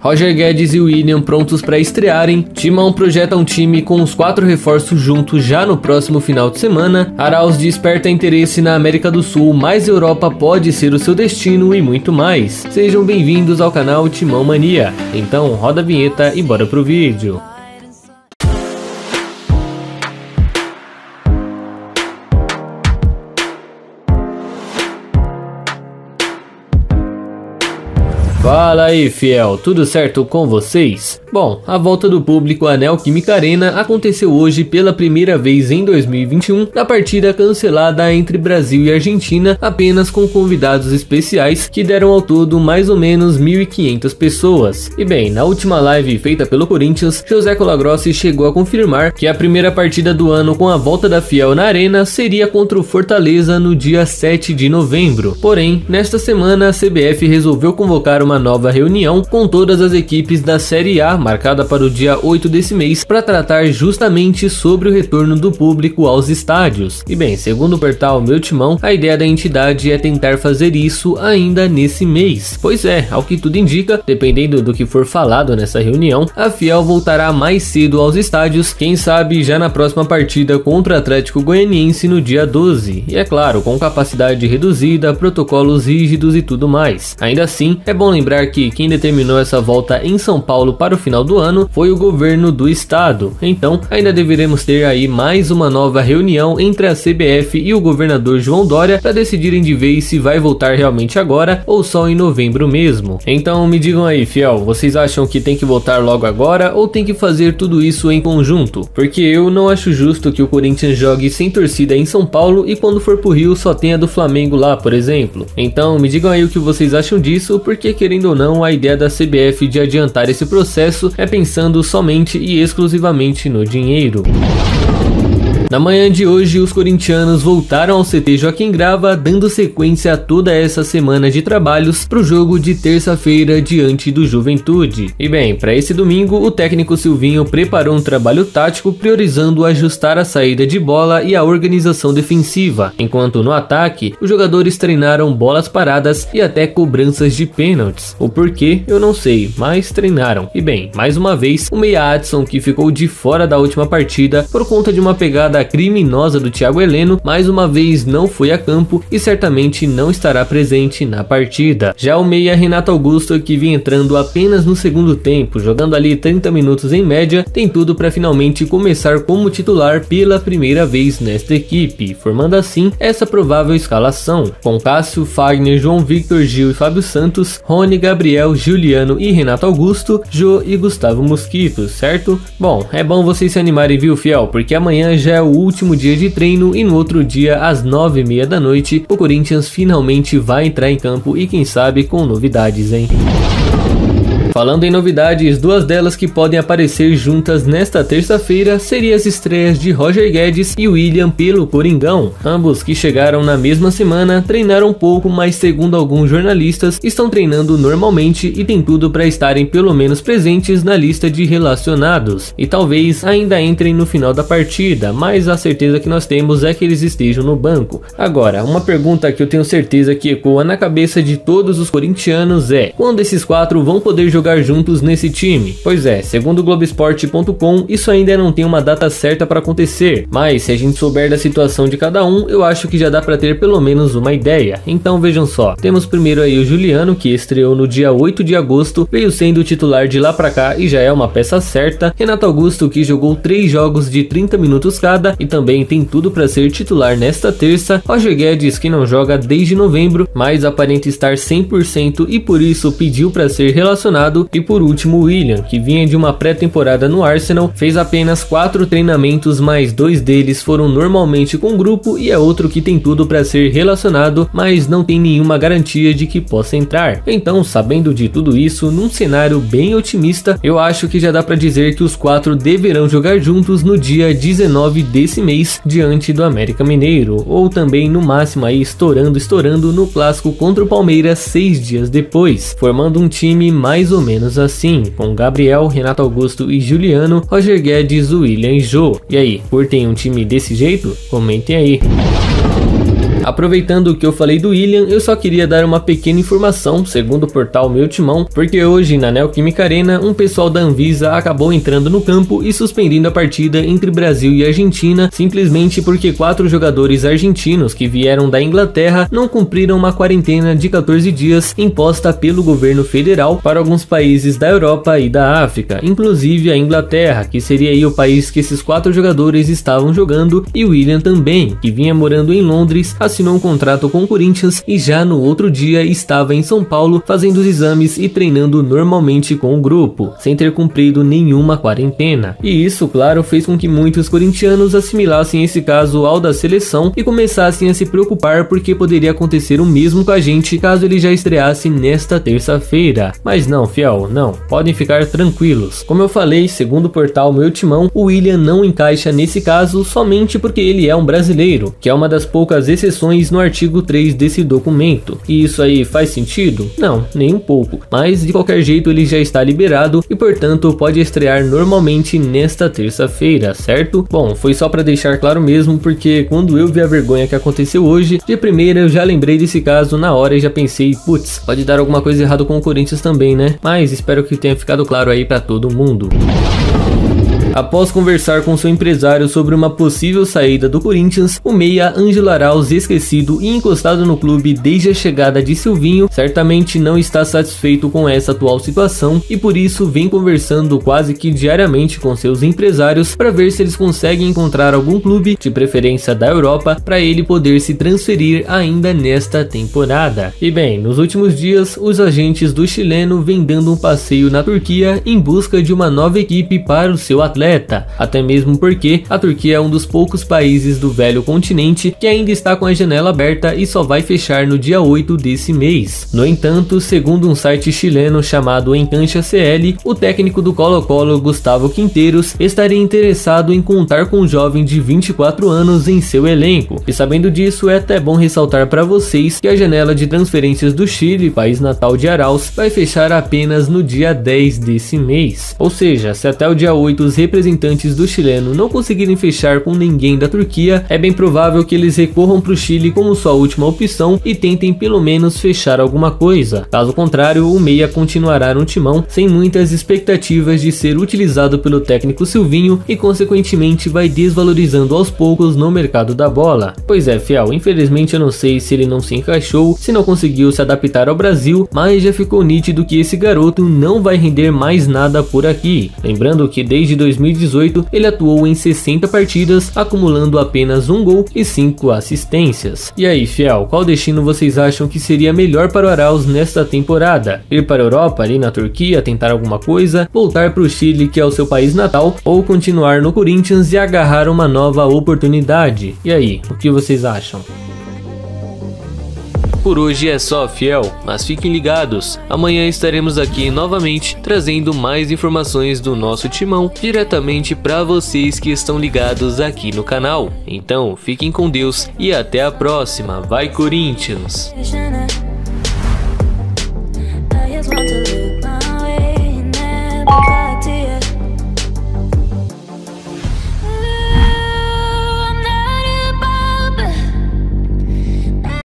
Roger Guedes e William prontos para estrearem, Timão projeta um time com os 4 reforços juntos já no próximo final de semana, Araos desperta interesse na América do Sul, mas Europa pode ser o seu destino e muito mais. Sejam bem-vindos ao canal Timão Mania, então roda a vinheta e bora pro vídeo. Fala aí, fiel, tudo certo com vocês? Bom, a volta do público à Neo Química Arena aconteceu hoje pela primeira vez em 2021, na partida cancelada entre Brasil e Argentina, apenas com convidados especiais que deram ao todo mais ou menos 1.500 pessoas. E bem, na última live feita pelo Corinthians, José Colagrossi chegou a confirmar que a primeira partida do ano com a volta da fiel na arena seria contra o Fortaleza no dia 7 de novembro. Porém, nesta semana a CBF resolveu convocar uma nova reunião com todas as equipes da Série A, marcada para o dia 8 desse mês, para tratar justamente sobre o retorno do público aos estádios. E bem, segundo o portal Meu Timão, a ideia da entidade é tentar fazer isso ainda nesse mês. Pois é, ao que tudo indica, dependendo do que for falado nessa reunião, a Fiel voltará mais cedo aos estádios, quem sabe já na próxima partida contra o Atlético Goianiense no dia 12. E é claro, com capacidade reduzida, protocolos rígidos e tudo mais. Ainda assim, é bom lembrar que quem determinou essa volta em São Paulo para o final do ano foi o governo do estado, então ainda deveremos ter aí mais uma nova reunião entre a CBF e o governador João Dória para decidirem de vez se vai voltar realmente agora ou só em novembro mesmo. Então me digam aí, fiel, vocês acham que tem que voltar logo agora ou tem que fazer tudo isso em conjunto? Porque eu não acho justo que o Corinthians jogue sem torcida em São Paulo e quando for pro Rio só tenha do Flamengo lá, por exemplo. Então me digam aí o que vocês acham disso, porque querendo ou não, a ideia da CBF de adiantar esse processo é pensando somente e exclusivamente no dinheiro. Na manhã de hoje, os corintianos voltaram ao CT Joaquim Grava, dando sequência a toda essa semana de trabalhos para o jogo de terça-feira diante do Juventude. E bem, para esse domingo, o técnico Silvinho preparou um trabalho tático priorizando ajustar a saída de bola e a organização defensiva, enquanto no ataque, os jogadores treinaram bolas paradas e até cobranças de pênaltis. O porquê, eu não sei, mas treinaram. E bem, mais uma vez, o meia Edson, que ficou de fora da última partida por conta de uma pegada criminosa do Thiago Heleno, mais uma vez não foi a campo e certamente não estará presente na partida. Já o meia Renato Augusto, que vinha entrando apenas no segundo tempo, jogando ali 30 minutos em média, tem tudo para finalmente começar como titular pela primeira vez nesta equipe, formando assim essa provável escalação, com Cássio, Fagner, João Victor, Gil e Fábio Santos, Rony, Gabriel, Giuliano e Renato Augusto, Jô e Gustavo Mosquito, certo? Bom, é bom vocês se animarem, viu, fiel, porque amanhã já é o último dia de treino e no outro dia, às 9h30 da noite, o Corinthians finalmente vai entrar em campo e quem sabe com novidades, hein? Falando em novidades, duas delas que podem aparecer juntas nesta terça-feira seriam as estreias de Roger Guedes e William pelo Coringão. Ambos, que chegaram na mesma semana, treinaram pouco, mas segundo alguns jornalistas, estão treinando normalmente e tem tudo para estarem pelo menos presentes na lista de relacionados. E talvez ainda entrem no final da partida, mas a certeza que nós temos é que eles estejam no banco. Agora, uma pergunta que eu tenho certeza que ecoa na cabeça de todos os corintianos é: quando esses 4 vão poder jogar juntos nesse time? Pois é, segundo Globoesporte.com, isso ainda não tem uma data certa para acontecer, mas se a gente souber da situação de cada um, eu acho que já dá para ter pelo menos uma ideia. Então vejam só, temos primeiro aí o Giuliano, que estreou no dia 8 de agosto, veio sendo titular de lá para cá e já é uma peça certa. Renato Augusto, que jogou 3 jogos de 30 minutos cada e também tem tudo para ser titular nesta terça. Roger Guedes, que não joga desde novembro, mas aparenta estar 100% e por isso pediu para ser relacionado. E por último, William, que vinha de uma pré-temporada no Arsenal, fez apenas 4 treinamentos, mas 2 deles foram normalmente com o grupo e é outro que tem tudo para ser relacionado, mas não tem nenhuma garantia de que possa entrar. Então, sabendo de tudo isso, num cenário bem otimista, eu acho que já dá para dizer que os 4 deverão jogar juntos no dia 19 desse mês, diante do América Mineiro, ou também no máximo aí estourando no clássico contra o Palmeiras 6 dias depois, formando um time mais ou menos assim, com Gabriel, Renato Augusto e Giuliano, Roger Guedes, William e Jô. E aí, curtem um time desse jeito? Comentem aí. Aproveitando o que eu falei do William, eu só queria dar uma pequena informação, segundo o portal Meu Timão, porque hoje na Neo Química Arena, um pessoal da Anvisa acabou entrando no campo e suspendendo a partida entre Brasil e Argentina, simplesmente porque 4 jogadores argentinos que vieram da Inglaterra não cumpriram uma quarentena de 14 dias imposta pelo governo federal para alguns países da Europa e da África, inclusive a Inglaterra, que seria aí o país que esses 4 jogadores estavam jogando, e William também, que vinha morando em Londres, assinou um contrato com o Corinthians e já no outro dia estava em São Paulo fazendo os exames e treinando normalmente com o grupo, sem ter cumprido nenhuma quarentena. E isso, claro, fez com que muitos corintianos assimilassem esse caso ao da seleção e começassem a se preocupar porque poderia acontecer o mesmo com a gente caso ele já estreasse nesta terça-feira. Mas não, fiel, não. Podem ficar tranquilos. Como eu falei, segundo o portal Meu Timão, o William não encaixa nesse caso somente porque ele é um brasileiro, que é uma das poucas exceções no artigo 3 desse documento. E isso aí faz sentido? Não, nem um pouco. Mas de qualquer jeito ele já está liberado e portanto pode estrear normalmente nesta terça-feira, certo? Bom, foi só para deixar claro mesmo, porque quando eu vi a vergonha que aconteceu hoje, de primeira eu já lembrei desse caso na hora e já pensei, putz, pode dar alguma coisa errada com o Corinthians também, né? Mas espero que tenha ficado claro aí para todo mundo. Após conversar com seu empresário sobre uma possível saída do Corinthians, o meia Ângelo Araos, esquecido e encostado no clube desde a chegada de Silvinho, certamente não está satisfeito com essa atual situação e por isso vem conversando quase que diariamente com seus empresários para ver se eles conseguem encontrar algum clube, de preferência da Europa, para ele poder se transferir ainda nesta temporada. E bem, nos últimos dias, os agentes do chileno vêm dando um passeio na Turquia em busca de uma nova equipe para o seu atleta. Até mesmo porque a Turquia é um dos poucos países do velho continente que ainda está com a janela aberta e só vai fechar no dia 8 desse mês. No entanto, segundo um site chileno chamado Encancha CL, o técnico do Colo-Colo, Gustavo Quinteiros, estaria interessado em contar com um jovem de 24 anos em seu elenco. E sabendo disso, é até bom ressaltar para vocês que a janela de transferências do Chile, país natal de Araos, vai fechar apenas no dia 10 desse mês. Ou seja, se até o dia 8 os representantes do chileno não conseguirem fechar com ninguém da Turquia, é bem provável que eles recorram para o Chile como sua última opção e tentem pelo menos fechar alguma coisa. Caso contrário, o meia continuará no Timão sem muitas expectativas de ser utilizado pelo técnico Silvinho e consequentemente vai desvalorizando aos poucos no mercado da bola. Pois é, fiel, infelizmente eu não sei se ele não se encaixou, se não conseguiu se adaptar ao Brasil, mas já ficou nítido que esse garoto não vai render mais nada por aqui. Lembrando que desde 2018, ele atuou em 60 partidas, acumulando apenas um gol e 5 assistências. E aí, fiel, qual destino vocês acham que seria melhor para o Araos nesta temporada? Ir para a Europa, ali na Turquia, tentar alguma coisa, voltar para o Chile, que é o seu país natal, ou continuar no Corinthians e agarrar uma nova oportunidade? E aí, o que vocês acham? Por hoje é só, fiel, mas fiquem ligados, amanhã estaremos aqui novamente trazendo mais informações do nosso Timão diretamente para vocês que estão ligados aqui no canal. Então, fiquem com Deus e até a próxima. Vai, Corinthians!